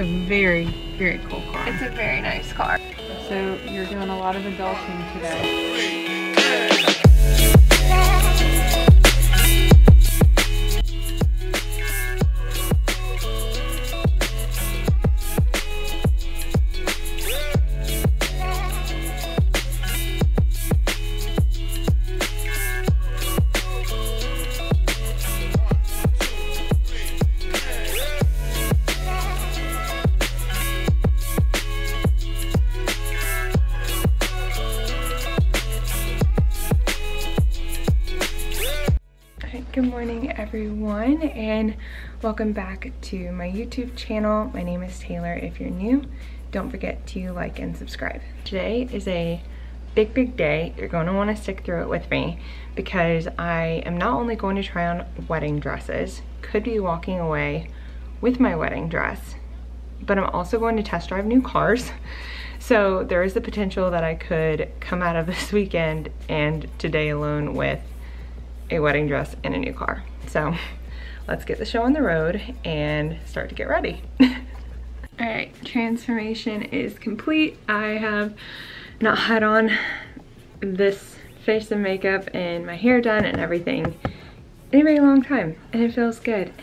a very, very cool car. It's a very nice car. So you're doing a lot of adulting today. Good morning, everyone, and welcome back to my YouTube channel. My name is Taylor. If you're new, don't forget to like and subscribe. Today is a big day. You're going to want to stick through it with me because I am not only going to try on wedding dresses, could be walking away with my wedding dress, but I'm also going to test drive new cars. So there is the potential that I could come out of this weekend and today alone with a wedding dress and a new car. So let's get the show on the road and start to get ready. All right, transformation is complete. I have not had on this face and makeup and my hair done and everything in a very long time, and it feels good.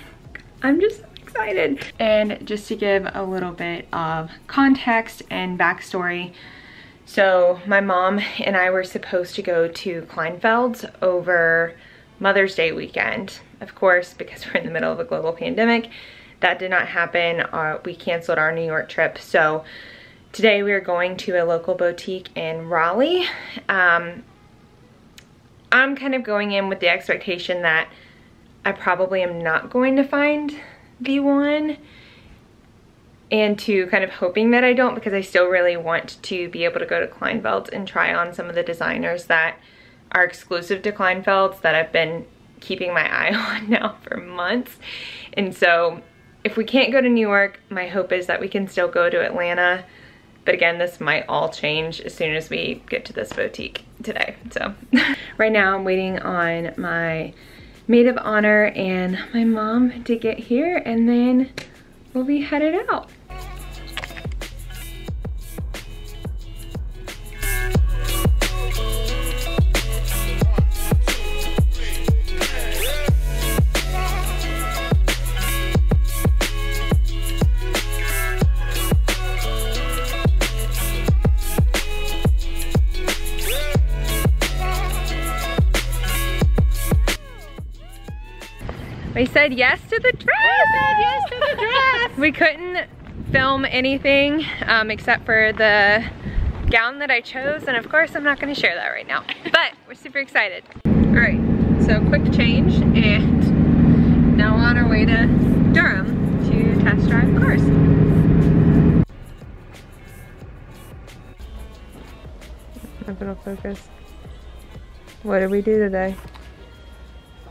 I'm just excited. And just to give a little bit of context and backstory, so my mom and I were supposed to go to Kleinfeld's over Mother's Day weekend. Of course, because we're in the middle of a global pandemic, that did not happen. We canceled our New York trip. So today we are going to a local boutique in Raleigh. I'm kind of going in with the expectation that I probably am not going to find the one, and to kind of hoping that I don't, because I still really want to be able to go to Kleinfeld's and try on some of the designers that are exclusive to Kleinfeld's that I've been keeping my eye on now for months. And so if we can't go to New York, my hope is that we can still go to Atlanta. But again, this might all change as soon as we get to this boutique today. So right now I'm waiting on my maid of honor and my mom to get here, and then we'll be headed out. We said yes to the dress. We couldn't film anything except for the gown that I chose, and of course I'm not going to share that right now, but we're super excited. All right, so quick change and now on our way to Durham to test drive cars. If it'll focus. What did we do today?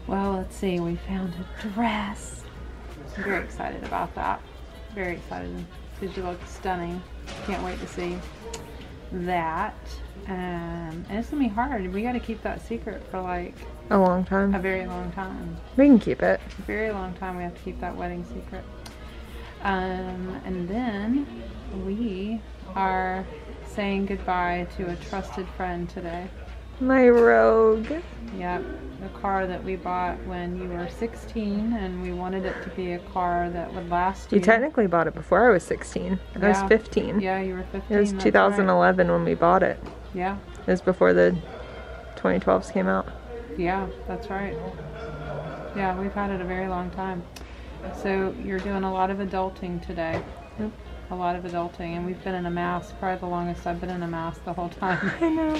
Well, let's see, we found a dress. I'm very excited about that. Very excited. She looks stunning. Can't wait to see that. And it's gonna be hard. We gotta keep that secret for like a long time. A very long time. We can keep it. A very long time we have to keep that wedding secret. And then we are saying goodbye to a trusted friend today. My Rogue. Yep, the car that we bought when you were 16, and we wanted it to be a car that would last you. You technically bought it before I was 16. I was 15. Yeah, you were 15. It was 2011 when we bought it. Yeah. It was before the 2012s came out. Yeah, that's right. Yeah, we've had it a very long time. So you're doing a lot of adulting today. Yep. A lot of adulting, and we've been in a mask. Probably the longest I've been in a mask the whole time. I know.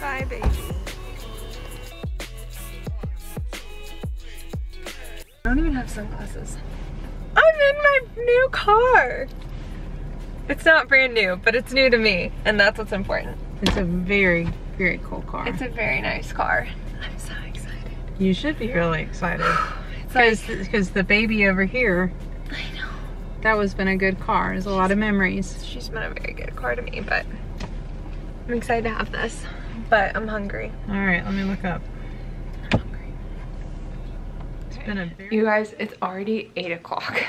Bye, baby. I don't even have sunglasses. I'm in my new car. It's not brand new, but it's new to me, and that's what's important. It's a very, very cool car. It's a very nice car. I'm so excited. You should be really excited. Because like, the baby over here, I know, that was been a good car. There's a lot of memories. She's been a very good car to me, but I'm excited to have this. But I'm hungry. All right, let me look up. I'm hungry. It's been a very... You guys, it's already 8 o'clock.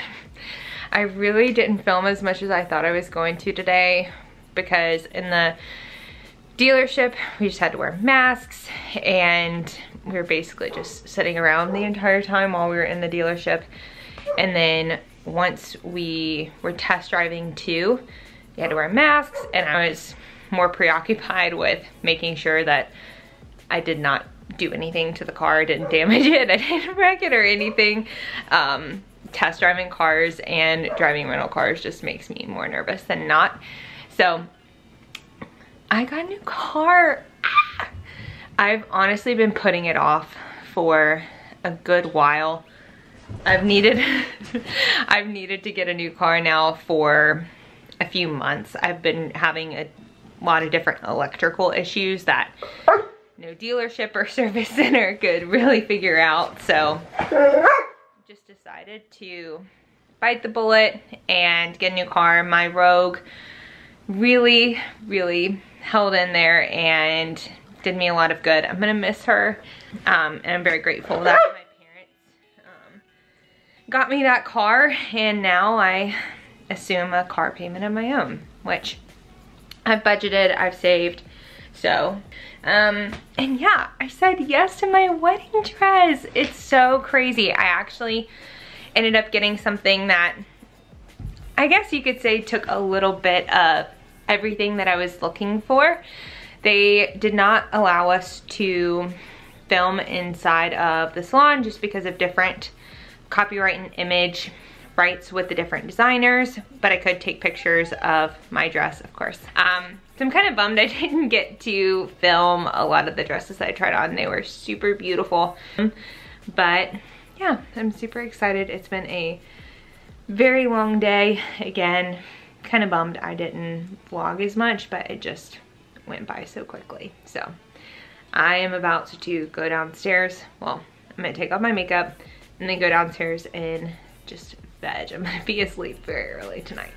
I really didn't film as much as I thought I was going to today because in the dealership, we just had to wear masks and we were basically just sitting around the entire time while we were in the dealership. And then once we were test driving too, we had to wear masks, and I was more preoccupied with making sure that I did not do anything to the car. I didn't damage it, I didn't wreck it or anything. Test driving cars and driving rental cars just makes me more nervous than not. So I got a new car. I've honestly been putting it off for a good while. I've needed to get a new car now for a few months. I've been having a lot of different electrical issues that no dealership or service center could really figure out. So just decided to bite the bullet and get a new car. My Rogue really, really held in there and did me a lot of good. I'm gonna miss her, and I'm very grateful that my parents got me that car, and now I assume a car payment of my own, which I've budgeted, I've saved. So, and yeah, I said yes to my wedding dress. It's so crazy. I actually ended up getting something that I guess you could say took a little bit of everything that I was looking for. They did not allow us to film inside of the salon just because of different copyright and image rights with the different designers, but I could take pictures of my dress, of course. So I'm kind of bummed I didn't get to film a lot of the dresses that I tried on. They were super beautiful, but yeah, I'm super excited. It's been a very long day. Again, kind of bummed I didn't vlog as much, but it just went by so quickly. So I am about to go downstairs. Well, I'm gonna take off my makeup and then go downstairs and just veg. I'm gonna be asleep very early tonight.